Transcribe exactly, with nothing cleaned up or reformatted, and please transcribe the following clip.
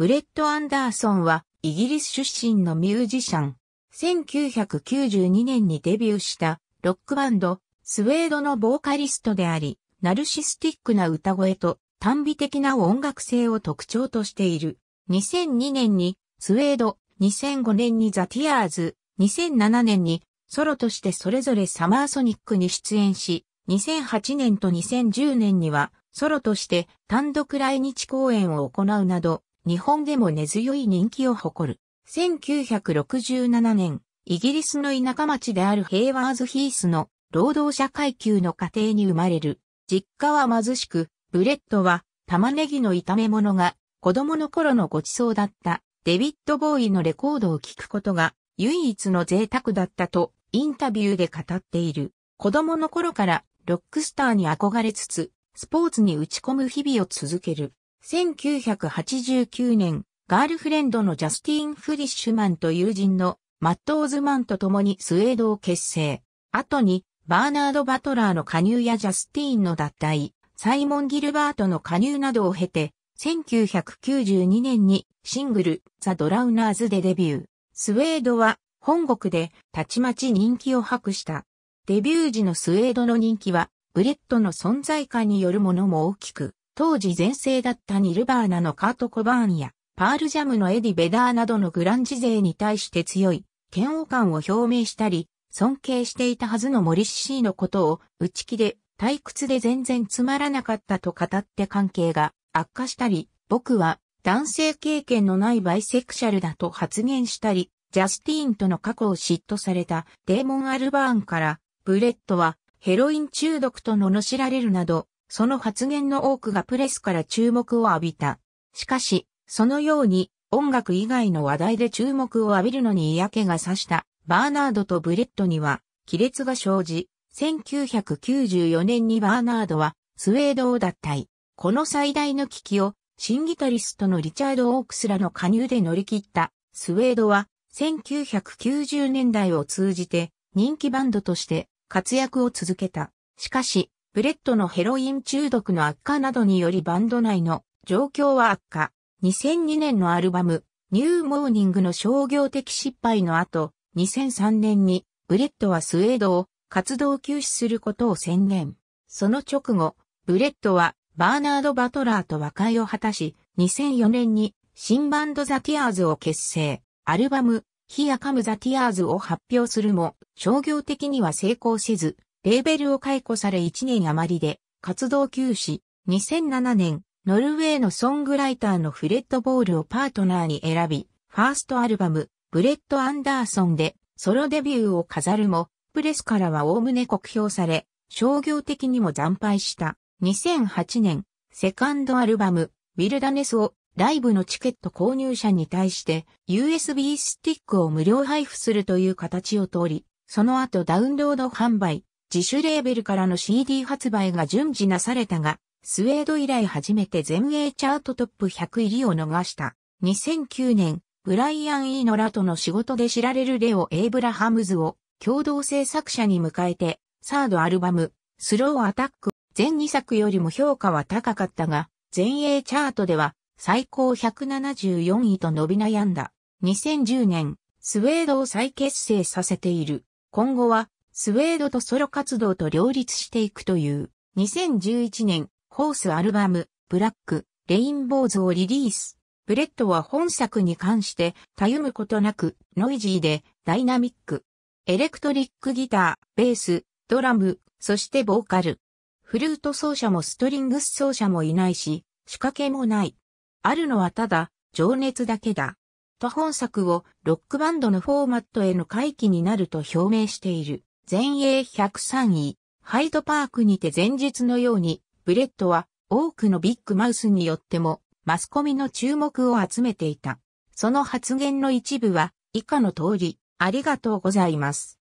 ブレット・アンダーソンはイギリス出身のミュージシャン。せんきゅうひゃくきゅうじゅうにねんにデビューしたロックバンドスウェードのボーカリストであり、ナルシスティックな歌声と短美的な音楽性を特徴としている。にせんにねんにスウェード、にせんごねんにザ・ティアーズ、にせんななねんにソロとしてそれぞれサマーソニックに出演し、にせんはちねんとにせんじゅうねんにはソロとして単独来日公演を行うなど、日本でも根強い人気を誇る。せんきゅうひゃくろくじゅうななねん、イギリスの田舎町であるヘイワーズ・ヒースの労働者階級の家庭に生まれる。実家は貧しく、ブレットは玉ねぎの炒め物が子供の頃のごちそうだったデビッド・ボーイのレコードを聴くことが唯一の贅沢だったとインタビューで語っている。子供の頃からロックスターに憧れつつ、スポーツに打ち込む日々を続ける。せんきゅうひゃくはちじゅうきゅうねん、ガールフレンドのジャスティーン・フリッシュマンと友人のマット・オズマンと共にスウェードを結成。後にバーナード・バトラーの加入やジャスティーンの脱退、サイモン・ギルバートの加入などを経て、せんきゅうひゃくきゅうじゅうにねんにシングルザ・ドラウナーズでデビュー。スウェードは本国でたちまち人気を博した。デビュー時のスウェードの人気はブレットの存在感によるものも大きく、当時全盛だったニルバーナのカート・コバーンやパールジャムのエディ・ベダーなどのグランジ勢に対して強い嫌悪感を表明したり、尊敬していたはずのモリッシーのことを内気で退屈で全然つまらなかったと語って関係が悪化したり、僕は男性経験のないバイセクシャルだと発言したり、ジャスティーンとの過去を嫉妬されたデーモン・アルバーンからブレットはヘロイン中毒と罵られるなど、その発言の多くがプレスから注目を浴びた。しかし、そのように音楽以外の話題で注目を浴びるのに嫌気がさした。バーナードとブレットには亀裂が生じ、せんきゅうひゃくきゅうじゅうよねんにバーナードはスウェードを脱退。この最大の危機を新ギタリストのリチャード・オークスらの加入で乗り切った。スウェードはせんきゅうひゃくきゅうじゅうねんだいを通じて人気バンドとして活躍を続けた。しかし、ブレットのヘロイン中毒の悪化などによりバンド内の状況は悪化。にせんにねんのアルバムニューモーニングの商業的失敗の後、にせんさんねんにブレットはスウェードを活動休止することを宣言。その直後、ブレットはバーナード・バトラーと和解を果たし、にせんよねんに新バンドザ・ティアーズを結成。アルバムHere Come the Tearsを発表するも、商業的には成功せず、レーベルを解雇されいちねん余りで活動休止。にせんななねん、ノルウェーのソングライターのフレッド・ボールをパートナーに選び、ファーストアルバムブレット・アンダーソンでソロデビューを飾るも、プレスからは概ね酷評され、商業的にも惨敗した。にせんはちねん、セカンドアルバム、ウィルダネスをライブのチケット購入者に対して ユーエスビー スティックを無料配布するという形を通り、その後ダウンロード販売、自主レーベルからの シーディー 発売が順次なされたが、スウェード以来初めて全英チャートトップひゃく入りを逃した。にせんきゅうねん、ブライアン・イーノらとの仕事で知られるレオ・エイブラハムズを共同制作者に迎えて、サードアルバム、スローアタック、前にさくよりも評価は高かったが、全英チャートでは最高ひゃくななじゅうよんいと伸び悩んだ。にせんじゅうねん、スウェードを再結成させている。今後は、スウェードとソロ活動と両立していくという。にせんじゅういちねん、フォースアルバム、ブラック、レインボーズをリリース。ブレットは本作に関して、たゆむことなく、ノイジーで、ダイナミック。エレクトリックギター、ベース、ドラム、そしてボーカル。フルート奏者もストリングス奏者もいないし、仕掛けもない。あるのはただ、情熱だけだ。と本作を、ロックバンドのフォーマットへの回帰になると表明している。全英ひゃくさんい、ハイドパークにて前日のように、ブレットは、多くのビッグマウスによっても、マスコミの注目を集めていた。その発言の一部は以下の通り、ありがとうございます。